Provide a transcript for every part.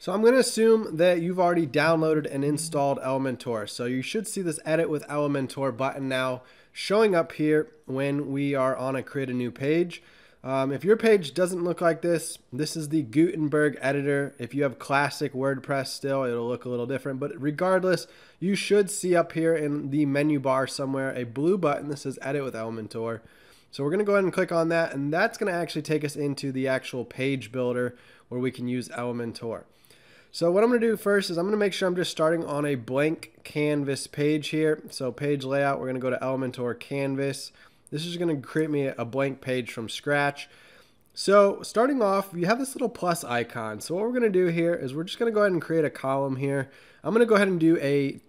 So I'm going to assume that you've already downloaded and installed Elementor. So you should see this edit with Elementor button now showing up here when we are on a create a new page. If your page doesn't look like this, this is the Gutenberg editor. If you have classic WordPress still, it'll look a little different, but regardless, you should see up here in the menu bar somewhere a blue button that says edit with Elementor. So we're going to go ahead and click on that, and that's going to actually take us into the actual page builder where we can use Elementor. So what I'm going to do first is I'm going to make sure I'm just starting on a blank canvas page here. So page layout, we're going to go to Elementor Canvas. This is going to create me a blank page from scratch. So starting off, you have this little plus icon. So what we're going to do here is we're just going to go ahead and create a column here. I'm going to go ahead and do a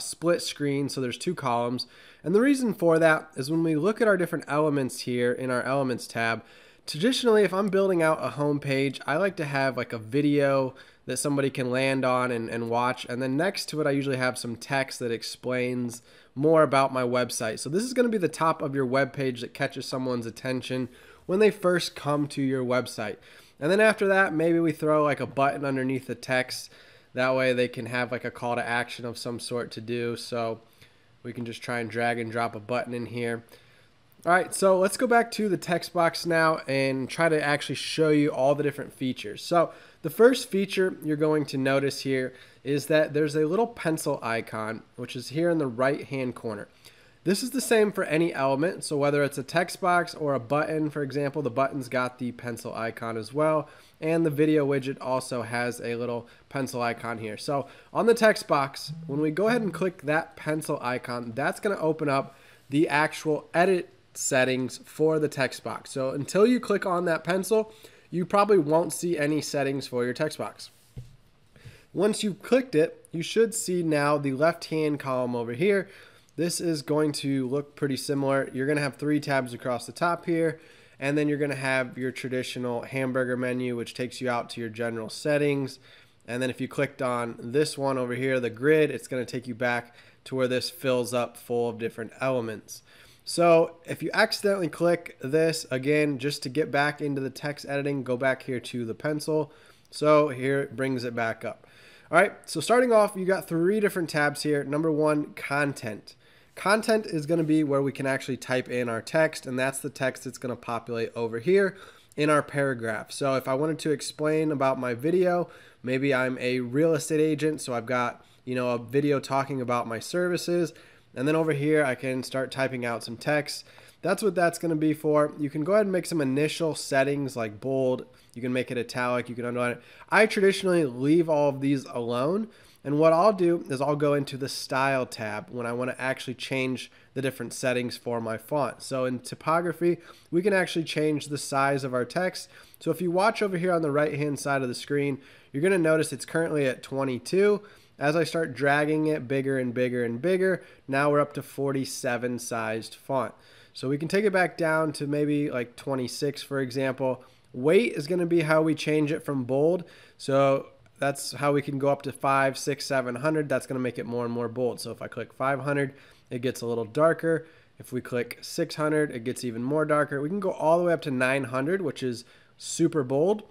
split screen. So there's two columns. And the reason for that is when we look at our different elements here in our elements tab, traditionally, if I'm building out a home page, I like to have like a video that somebody can land on and watch. And then next to it, I usually have some text that explains more about my website. So this is going to be the top of your web page that catches someone's attention when they first come to your website. And then after that, maybe we throw like a button underneath the text. That way they can have like a call to action of some sort to do. So we can just try and drag and drop a button in here. All right, so let's go back to the text box now and try to actually show you all the different features. So the first feature you're going to notice here is that there's a little pencil icon, which is here in the right-hand corner. This is the same for any element. So whether it's a text box or a button, for example, the button's got the pencil icon as well. And the video widget also has a little pencil icon here. So on the text box, when we go ahead and click that pencil icon, that's going to open up the actual edit settings for the text box. So until you click on that pencil, you probably won't see any settings for your text box. Once you've clicked it, you should see now the left-hand column over here. This is going to look pretty similar. You're going to have three tabs across the top here, and then you're going to have your traditional hamburger menu, which takes you out to your general settings. And then if you clicked on this one over here, the grid, it's going to take you back to where this fills up full of different elements. So if you accidentally click this, again, just to get back into the text editing, go back here to the pencil. So here it brings it back up. All right, so starting off, you got three different tabs here. Number one, content. Content is going to be where we can actually type in our text, and that's the text that's going to populate over here in our paragraph. So if I wanted to explain about my video, maybe I'm a real estate agent, so I've got, you know, a video talking about my services. And then over here, I can start typing out some text. That's what that's going to be for. You can go ahead and make some initial settings like bold. You can make it italic. You can underline it. I traditionally leave all of these alone. And what I'll do is I'll go into the style tab when I want to actually change the different settings for my font. So in typography, we can actually change the size of our text. So if you watch over here on the right-hand side of the screen, you're going to notice it's currently at 22. As I start dragging it bigger and bigger and bigger, now we're up to 47 sized font. So we can take it back down to maybe like 26, for example. Weight is going to be how we change it from bold. So that's how we can go up to 500, 600, 700. That's going to make it more and more bold. So if I click 500, it gets a little darker. If we click 600, it gets even more darker. We can go all the way up to 900, which is super bold.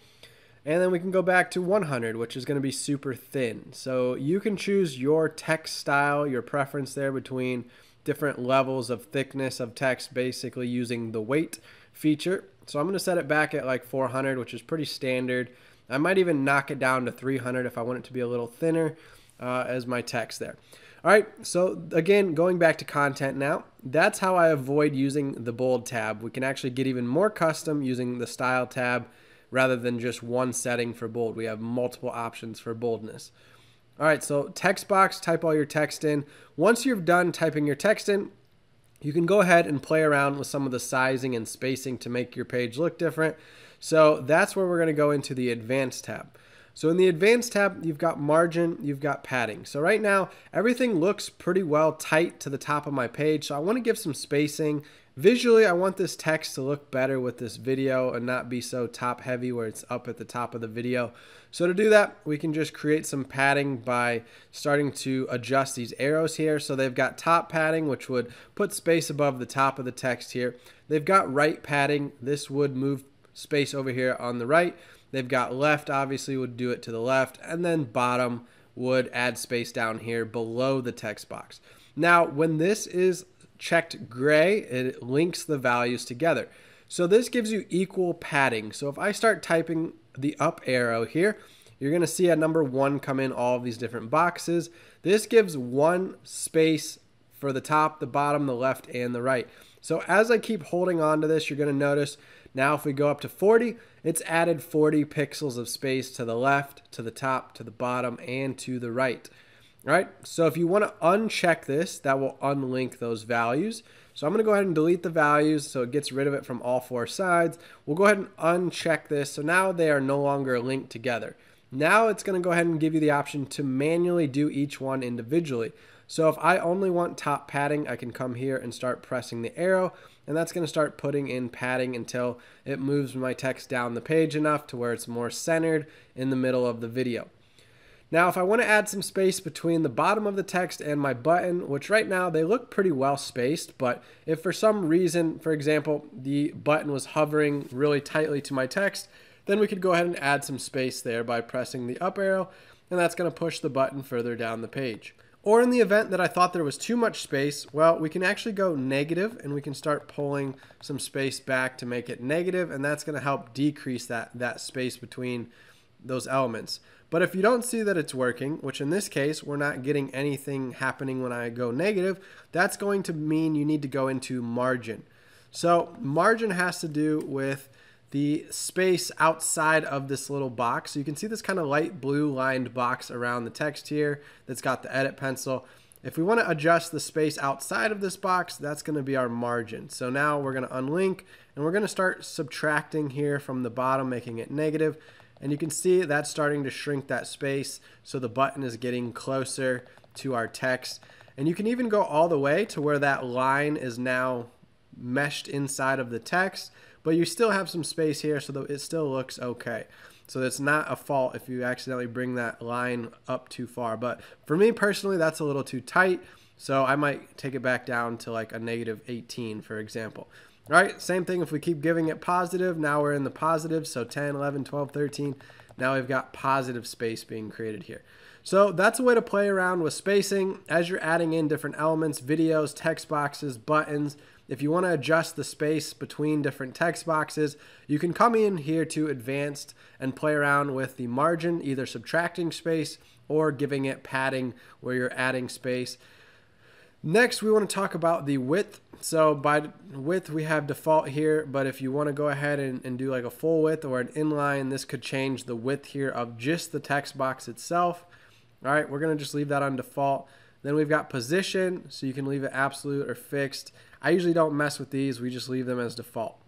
And then we can go back to 100, which is going to be super thin. So you can choose your text style, your preference there between different levels of thickness of text, basically using the weight feature. So I'm going to set it back at like 400, which is pretty standard. I might even knock it down to 300 if I want it to be a little thinner as my text there. All right, so again, going back to content now, that's how I avoid using the bold tab. We can actually get even more custom using the style tab. Rather than just one setting for bold, we have multiple options for boldness. All right, so text box, type all your text in. Once you're done typing your text in, you can go ahead and play around with some of the sizing and spacing to make your page look different. So that's where we're going to go into the advanced tab. So in the advanced tab, you've got margin, you've got padding. So right now, everything looks pretty well tight to the top of my page. So I want to give some spacing. Visually, I want this text to look better with this video and not be so top heavy where it's up at the top of the video. So to do that, we can just create some padding by starting to adjust these arrows here. So they've got top padding, which would put space above the top of the text here. They've got right padding. This would move space over here on the right. They've got left, obviously, would do it to the left, and then bottom would add space down here below the text box. Now, when this is checked gray, it links the values together. So this gives you equal padding. So if I start typing the up arrow here, you're going to see a number 1 come in all of these different boxes. This gives 1 space for the top, the bottom, the left, and the right. So as I keep holding on to this, you're going to notice now if we go up to 40, it's added 40 pixels of space to the left, to the top, to the bottom, and to the right. All right, so if you want to uncheck this, that will unlink those values. So I'm going to go ahead and delete the values so it gets rid of it from all 4 sides. We'll go ahead and uncheck this. So now they are no longer linked together. Now it's going to go ahead and give you the option to manually do each one individually. So if I only want top padding, I can come here and start pressing the arrow, and that's going to start putting in padding until it moves my text down the page enough to where it's more centered in the middle of the video. Now, if I want to add some space between the bottom of the text and my button, which right now they look pretty well spaced, but if for some reason, for example, the button was hovering really tightly to my text, then we could go ahead and add some space there by pressing the up arrow, and that's going to push the button further down the page. Or in the event that I thought there was too much space, well, we can actually go negative and we can start pulling some space back to make it negative, and that's going to help decrease that space between those elements. But if you don't see that it's working, which in this case, we're not getting anything happening when I go negative, that's going to mean you need to go into margin. So margin has to do with the space outside of this little box. So you can see this kind of light blue lined box around the text here that's got the edit pencil. If we want to adjust the space outside of this box, that's going to be our margin. So now we're going to unlink and we're going to start subtracting here from the bottom, making it negative. And you can see that's starting to shrink that space. So the button is getting closer to our text. And you can even go all the way to where that line is now meshed inside of the text, but you still have some space here so that it still looks okay. So that's not a fault if you accidentally bring that line up too far. But for me personally, that's a little too tight. So I might take it back down to like a negative 18, for example. All right, same thing if we keep giving it positive. Now we're in the positive, so 10, 11, 12, 13. Now we've got positive space being created here. So that's a way to play around with spacing as you're adding in different elements, videos, text boxes, buttons. If you want to adjust the space between different text boxes, you can come in here to advanced and play around with the margin, either subtracting space or giving it padding where you're adding space. Next, we want to talk about the width. So by width, we have default here, but if you want to go ahead and do like a full width or an inline, this could change the width here of just the text box itself. All right, we're going to just leave that on default. Then we've got position, so you can leave it absolute or fixed. I usually don't mess with these. We just leave them as default.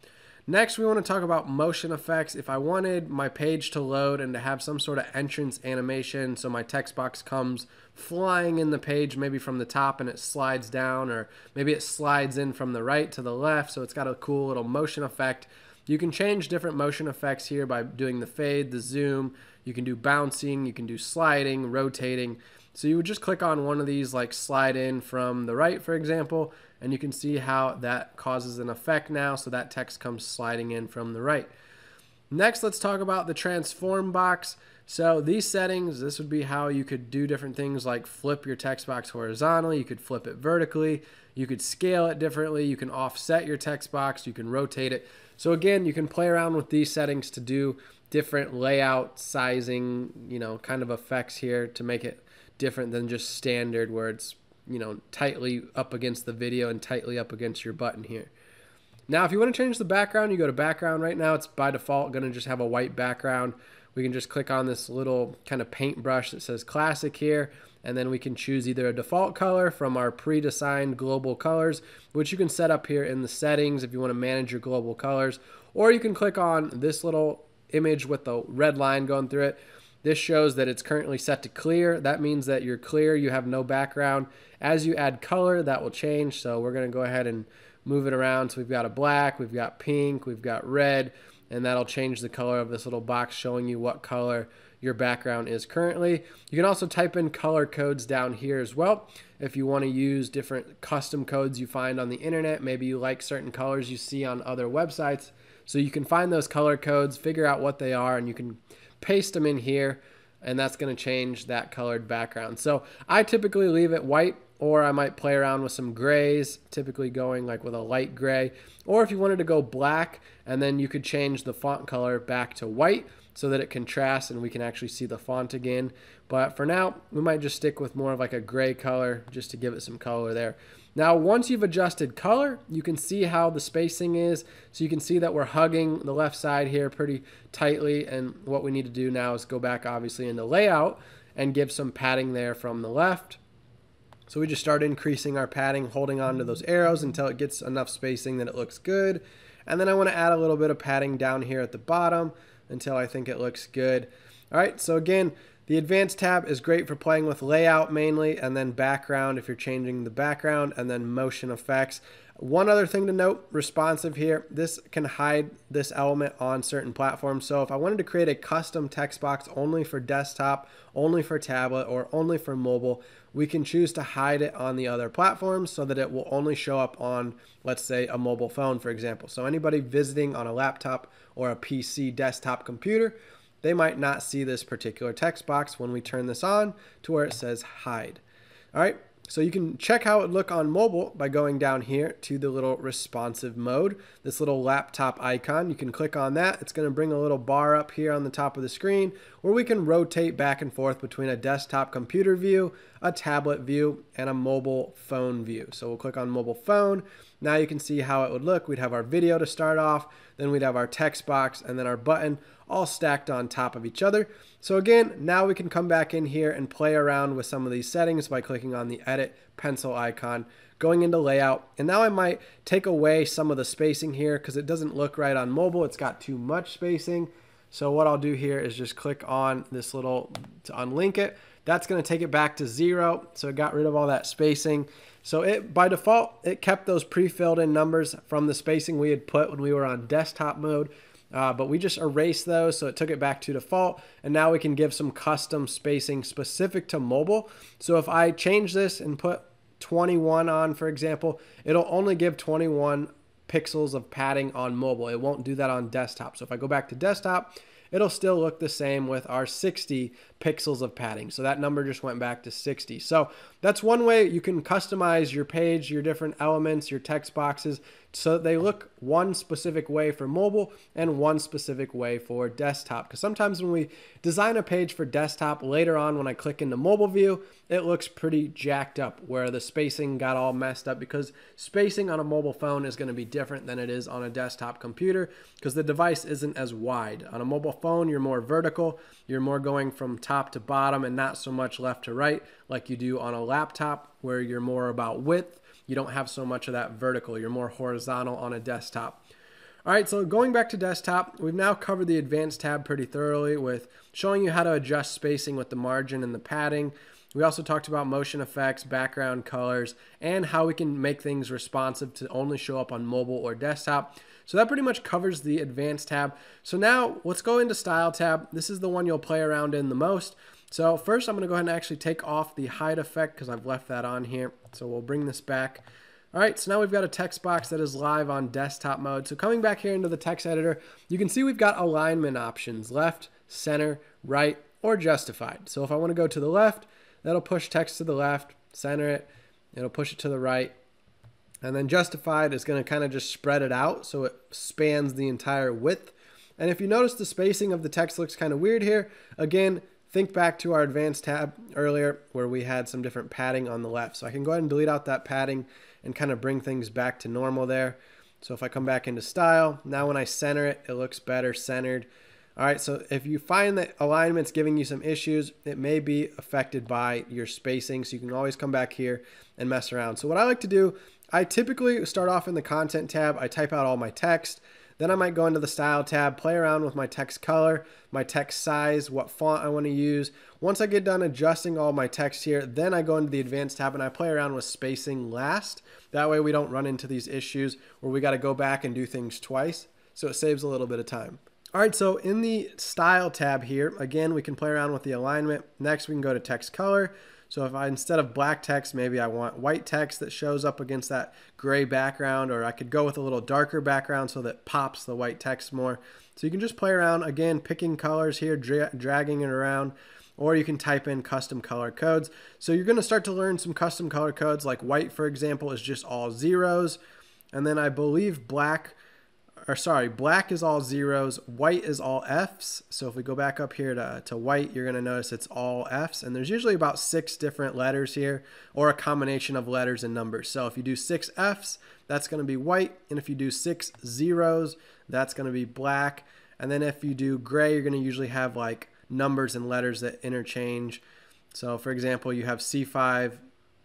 Next, we want to talk about motion effects. If I wanted my page to load and to have some sort of entrance animation, so my text box comes flying in the page, maybe from the top and it slides down, or maybe it slides in from the right to the left, so it's got a cool little motion effect. You can change different motion effects here by doing the fade, the zoom. You can do bouncing, you can do sliding, rotating. So you would just click on one of these, like slide in from the right, for example, and you can see how that causes an effect now. So that text comes sliding in from the right. Next, let's talk about the transform box. So these settings, this would be how you could do different things like flip your text box horizontally. You could flip it vertically. You could scale it differently. You can offset your text box. You can rotate it. So again, you can play around with these settings to do different layout, sizing, you know, kind of effects here to make it different than just standard where it's, you know, tightly up against the video and tightly up against your button here. Now, if you want to change the background, you go to background. Right now, it's by default going to just have a white background. We can just click on this little kind of paintbrush that says classic here, and then we can choose either a default color from our pre-designed global colors, which you can set up here in the settings if you want to manage your global colors, or you can click on this little image with the red line going through it. This shows that it's currently set to clear. That means that you're clear, you have no background. As you add color, that will change. So we're going to go ahead and move it around. So we've got a black, we've got pink, we've got red, and that'll change the color of this little box showing you what color your background is currently. You can also type in color codes down here as well. If you want to use different custom codes you find on the internet, maybe you like certain colors you see on other websites. So you can find those color codes, figure out what they are, and you can paste them in here, and that's going to change that colored background. So I typically leave it white, or I might play around with some grays, typically going like with a light gray, or if you wanted to go black, and then you could change the font color back to white so that it contrasts and we can actually see the font again. But for now, we might just stick with more of like a gray color just to give it some color there. Now, once you've adjusted color, you can see how the spacing is. So you can see that we're hugging the left side here pretty tightly. And what we need to do now is go back obviously into layout and give some padding there from the left. So we just start increasing our padding, holding on to those arrows until it gets enough spacing that it looks good. And then I want to add a little bit of padding down here at the bottom until I think it looks good. All right, so again, the advanced tab is great for playing with layout mainly, and then background if you're changing the background, and then motion effects. One other thing to note, responsive here, this can hide this element on certain platforms. So if I wanted to create a custom text box only for desktop, only for tablet, or only for mobile, we can choose to hide it on the other platforms so that it will only show up on, let's say, a mobile phone, for example. So anybody visiting on a laptop or a PC desktop computer, they might not see this particular text box when we turn this on to where it says hide. All right, so you can check how it looks on mobile by going down here to the little responsive mode, this little laptop icon. You can click on that. It's going to bring a little bar up here on the top of the screen where we can rotate back and forth between a desktop computer view, a tablet view, and a mobile phone view. So we'll click on mobile phone. Now you can see how it would look. We'd have our video to start off, then we'd have our text box, and then our button, all stacked on top of each other. So again, now we can come back in here and play around with some of these settings by clicking on the edit pencil icon, going into layout. And now I might take away some of the spacing here because it doesn't look right on mobile. It's got too much spacing. So what I'll do here is just click on this little to unlink it. That's going to take it back to 0. So it got rid of all that spacing. So it, by default, it kept those pre-filled in numbers from the spacing we had put when we were on desktop mode. But we just erased those, so it took it back to default. And now we can give some custom spacing specific to mobile. So if I change this and put 21 on, for example, it'll only give 21 pixels of padding on mobile. It won't do that on desktop. So if I go back to desktop, it'll still look the same with our 60 pixels of padding. So that number just went back to 60. So that's one way you can customize your page, your different elements, your text boxes, so that they look one specific way for mobile and one specific way for desktop. Because sometimes when we design a page for desktop, later on when I click into mobile view, it looks pretty jacked up where the spacing got all messed up, because spacing on a mobile phone is going to be different than it is on a desktop computer because the device isn't as wide. On a mobile phone, you're more vertical, you're more going from top to bottom and not so much left to right like you do on a laptop, where you're more about width. You don't have so much of that vertical, you're more horizontal on a desktop. All right, so going back to desktop, we've now covered the advanced tab pretty thoroughly with showing you how to adjust spacing with the margin and the padding. We also talked about motion effects, background colors, and how we can make things responsive to only show up on mobile or desktop. So that pretty much covers the advanced tab. So now let's go into style tab. This is the one you'll play around in the most. So first I'm going to go ahead and actually take off the hide effect because I've left that on here. So we'll bring this back. All right, so now we've got a text box that is live on desktop mode. So coming back here into the text editor, you can see we've got alignment options, left, center, right, or justified. So if I want to go to the left, that'll push text to the left, center it, it'll push it to the right. And then justified is going to kind of just spread it out so it spans the entire width. And if you notice, the spacing of the text looks kind of weird here. Again, think back to our advanced tab earlier where we had some different padding on the left. So I can go ahead and delete out that padding and kind of bring things back to normal there. So if I come back into style, now when I center it, it looks better centered. All right, so if you find that alignment's giving you some issues, it may be affected by your spacing, so you can always come back here and mess around. So what I like to do, I typically start off in the content tab, I type out all my text, then I might go into the style tab, play around with my text color, my text size, what font I want to use. Once I get done adjusting all my text here, then I go into the advanced tab and I play around with spacing last. That way we don't run into these issues where we got to go back and do things twice, so it saves a little bit of time. All right, so in the style tab here, again, we can play around with the alignment. Next, we can go to text color. So if I, instead of black text, maybe I want white text that shows up against that gray background, or I could go with a little darker background so that pops the white text more. So you can just play around, again, picking colors here, dragging it around, or you can type in custom color codes. So you're gonna start to learn some custom color codes, like white, for example, is just all zeros. And then I believe black is all zeros, white is all Fs. So if we go back up here to white, you're gonna notice it's all Fs, and there's usually about 6 different letters here, or a combination of letters and numbers. So if you do 6 Fs, that's gonna be white, and if you do 6 zeros, that's gonna be black. And then if you do gray, you're gonna usually have like numbers and letters that interchange. So for example, you have C5,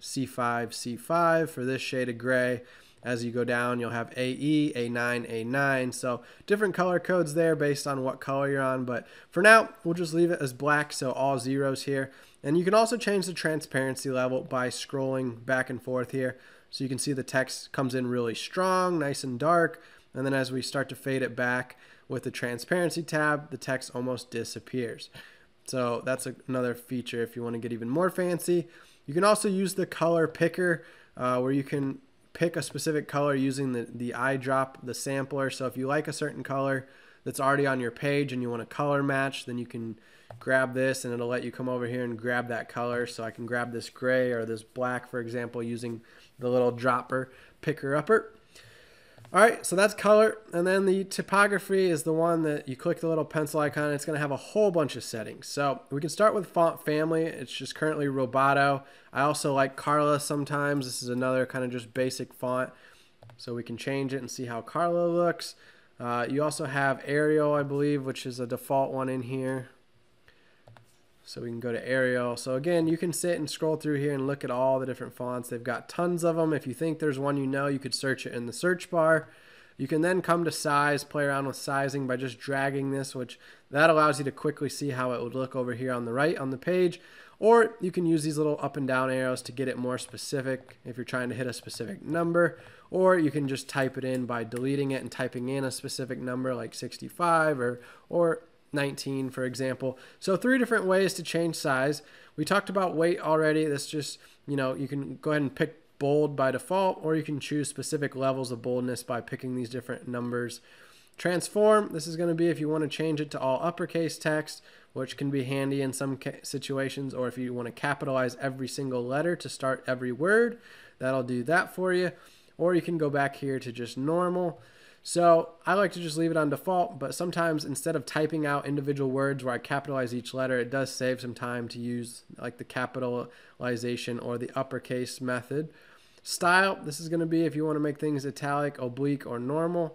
C5, C5 for this shade of gray. As you go down, you'll have AE, A9, A9. So different color codes there based on what color you're on. But for now, we'll just leave it as black, so all zeros here. And you can also change the transparency level by scrolling back and forth here. So you can see the text comes in really strong, nice and dark. And then as we start to fade it back with the transparency tab, the text almost disappears. So that's another feature if you want to get even more fancy. You can also use the color picker where you can pick a specific color using the eyedrop, the sampler. So if you like a certain color that's already on your page and you want a color match, then you can grab this and it'll let you come over here and grab that color. So I can grab this gray or this black, for example, using the little dropper picker-upper. All right, so that's color. And then the typography is the one that you click the little pencil icon. It's gonna have a whole bunch of settings. So we can start with font family. It's just currently Roboto. I also like Carla sometimes. This is another kind of just basic font. So we can change it and see how Carla looks. You also have Arial, I believe, which is a default one in here. So we can go to Arial. So again, you can sit and scroll through here and look at all the different fonts. They've got tons of them. If you think there's one you know, you could search it in the search bar. You can then come to size, play around with sizing by just dragging this, which that allows you to quickly see how it would look over here on the right on the page. Or you can use these little up and down arrows to get it more specific if you're trying to hit a specific number. Or you can just type it in by deleting it and typing in a specific number like 65 or 19, for example. So 3 different ways to change size. We talked about weight already. That's just, you know, you can go ahead and pick bold by default, or you can choose specific levels of boldness by picking these different numbers. Transform, this is going to be if you want to change it to all uppercase text, which can be handy in some situations, or if you want to capitalize every single letter to start every word, that'll do that for you. Or you can go back here to just normal. So I like to just leave it on default, but sometimes instead of typing out individual words where I capitalize each letter, it does save some time to use like the capitalization or the uppercase method. Style, this is going to be if you want to make things italic, oblique, or normal.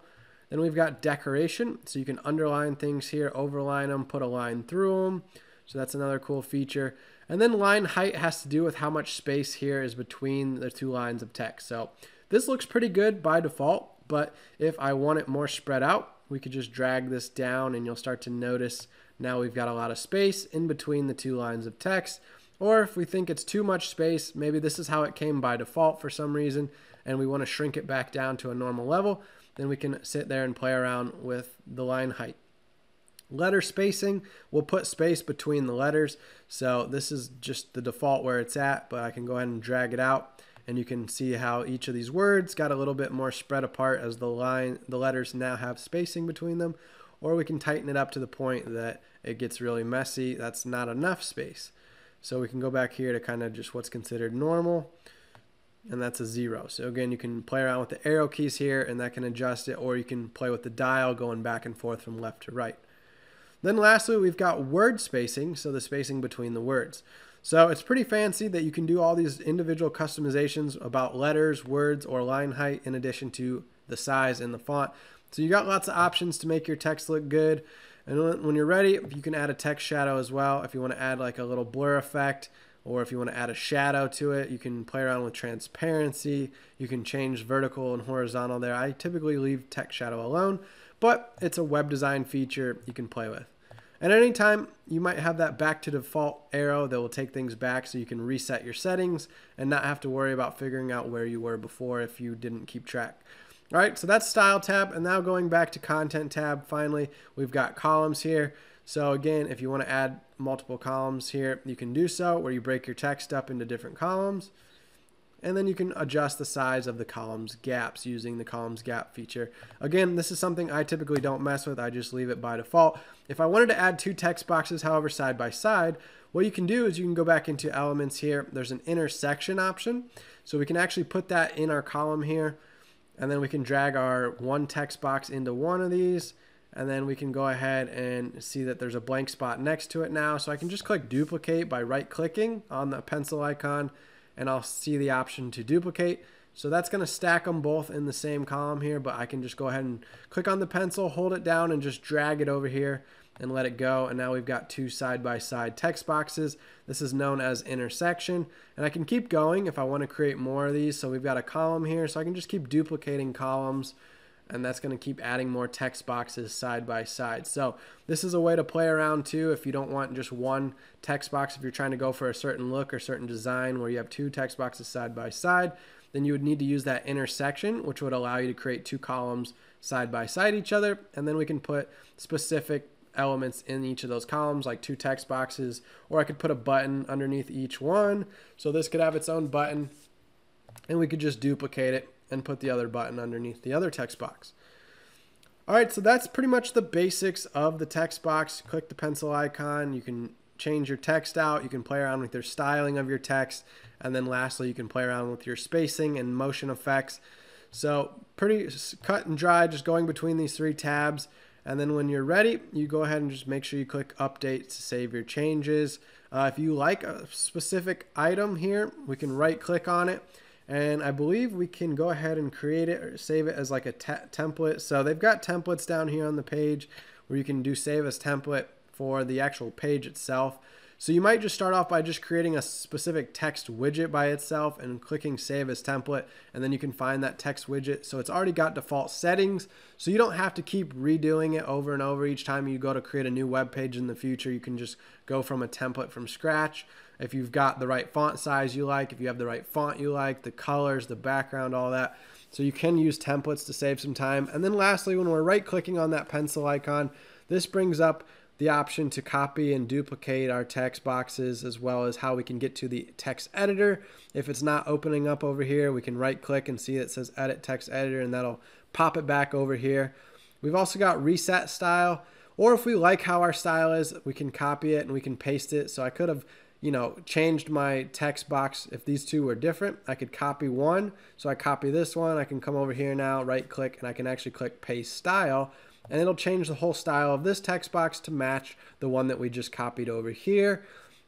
Then we've got decoration, so you can underline things here, overline them, put a line through them. So that's another cool feature. And then line height has to do with how much space here is between the 2 lines of text. So this looks pretty good by default. But if I want it more spread out, we could just drag this down and you'll start to notice now we've got a lot of space in between the 2 lines of text. Or if we think it's too much space, maybe this is how it came by default for some reason, and we want to shrink it back down to a normal level, then we can sit there and play around with the line height. Letter spacing, we'll put space between the letters. So this is just the default where it's at, but I can go ahead and drag it out. And you can see how each of these words got a little bit more spread apart as the letters now have spacing between them. Or we can tighten it up to the point that it gets really messy. That's not enough space. So we can go back here to kind of just what's considered normal. And that's a 0. So again, you can play around with the arrow keys here and that can adjust it. Or you can play with the dial going back and forth from left to right. Then lastly, we've got word spacing. So the spacing between the words. So it's pretty fancy that you can do all these individual customizations about letters, words, or line height in addition to the size and the font. So you got lots of options to make your text look good. And when you're ready, you can add a text shadow as well. If you want to add like a little blur effect, or if you want to add a shadow to it, you can play around with transparency. You can change vertical and horizontal there. I typically leave text shadow alone, but it's a web design feature you can play with. And at any time, you might have that back to default arrow that will take things back so you can reset your settings and not have to worry about figuring out where you were before if you didn't keep track. All right, so that's Style tab, and now going back to Content tab, finally, we've got columns here. So again, if you want to add multiple columns here, you can do so, where you break your text up into different columns, and then you can adjust the size of the columns gaps using the columns gap feature. Again, this is something I typically don't mess with. I just leave it by default. If I wanted to add two text boxes, however, side by side, what you can do is you can go back into Elements here. There's an intersection option. So we can actually put that in our column here, and then we can drag our one text box into one of these, and then we can go ahead and see that there's a blank spot next to it now. So I can just click duplicate by right-clicking on the pencil icon, and I'll see the option to duplicate. So that's going to stack them both in the same column here, but I can just go ahead and click on the pencil, hold it down, and just drag it over here and let it go. And now we've got two side-by-side text boxes. This is known as intersection, and I can keep going if I want to create more of these. So we've got a column here, so I can just keep duplicating columns, and that's going to keep adding more text boxes side by side. So this is a way to play around too if you don't want just one text box. If you're trying to go for a certain look or certain design where you have two text boxes side by side, then you would need to use that intersection, which would allow you to create two columns side by side each other. And then we can put specific elements in each of those columns, like two text boxes, or I could put a button underneath each one. So this could have its own button, and we could just duplicate it and put the other button underneath the other text box. All right, so that's pretty much the basics of the text box. Click the pencil icon, you can change your text out, you can play around with your styling of your text, and then lastly, you can play around with your spacing and motion effects. So pretty cut and dry, just going between these three tabs, and then when you're ready, you go ahead and just make sure you click update to save your changes. If you like a specific item here, we can right click on it, and I believe we can go ahead and create it or save it as like a template. So they've got templates down here on the page where you can do save as template for the actual page itself. So you might just start off by just creating a specific text widget by itself and clicking save as template, and then you can find that text widget. So it's already got default settings, so you don't have to keep redoing it over and over each time you go to create a new web page in the future. You can just go from a template from scratch. If you've got the right font size you like, if you have the right font you like, the colors, the background, all that. So you can use templates to save some time. And then lastly, when we're right clicking on that pencil icon, this brings up the option to copy and duplicate our text boxes, as well as how we can get to the text editor. If it's not opening up over here, we can right click and see it says edit text editor, and that'll pop it back over here. We've also got reset style, or if we like how our style is, we can copy it and we can paste it. So I could have, you know, changed my text box. If these two were different, I could copy one. So I copy this one, I can come over here now, right click, and I can actually click paste style, and it'll change the whole style of this text box to match the one that we just copied over here.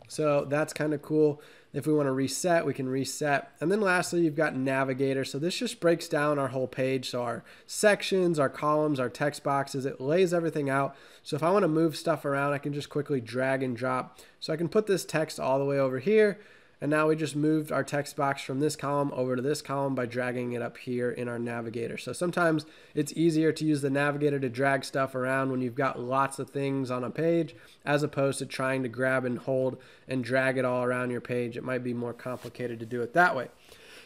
So that's kind of cool. If we want to reset, we can reset. And then lastly, you've got Navigator. So this just breaks down our whole page. So our sections, our columns, our text boxes, it lays everything out. So if I want to move stuff around, I can just quickly drag and drop. So I can put this text all the way over here, and now we just moved our text box from this column over to this column by dragging it up here in our Navigator. So sometimes it's easier to use the Navigator to drag stuff around when you've got lots of things on a page, as opposed to trying to grab and hold and drag it all around your page. It might be more complicated to do it that way.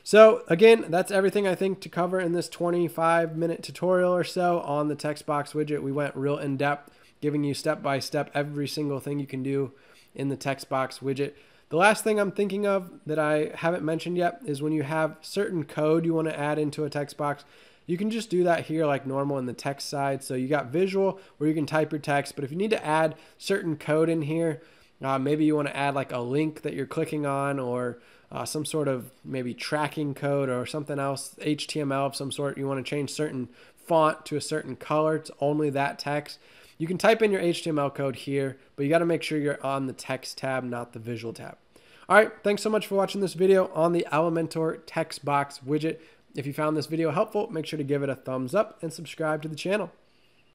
So again, that's everything I think to cover in this 25-minute tutorial or so on the text box widget. We went real in depth, giving you step-by-step every single thing you can do in the text box widget. The last thing I'm thinking of that I haven't mentioned yet is when you have certain code you want to add into a text box, you can just do that here like normal in the text side. So you got visual where you can type your text, but if you need to add certain code in here, maybe you want to add like a link that you're clicking on, or some sort of maybe tracking code or something else, HTML of some sort, you want to change certain font to a certain color to only that text. You can type in your HTML code here, but you got to make sure you're on the text tab, not the visual tab. All right, thanks so much for watching this video on the Elementor text box widget. If you found this video helpful, make sure to give it a thumbs up and subscribe to the channel.